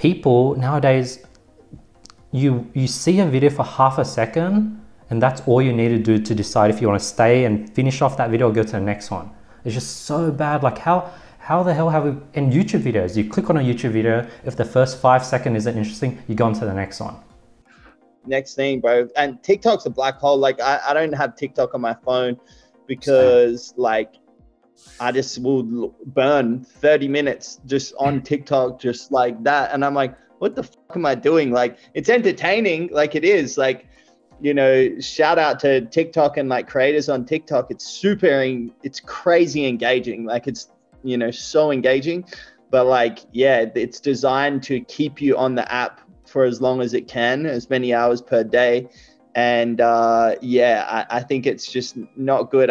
people nowadays, you see a video for half a second and that's all you need to do to decide if you want to stay and finish off that video or go to the next one. It's just so bad. Like how the hell have we, in YouTube videos, you click on a YouTube video, if the first 5 seconds isn't interesting, you go on to the next one. Next thing, bro. And TikTok's a black hole. Like I don't have TikTok on my phone because like I just will burn 30 minutes just on TikTok, just like that. And I'm like, what the fuck am I doing? Like, it's entertaining. Like it is, like, you know, shout out to TikTok and like creators on TikTok. It's super, it's crazy engaging. Like it's, you know, so engaging, but like, yeah, it's designed to keep you on the app for as long as it can, as many hours per day. And yeah, I think it's just not good.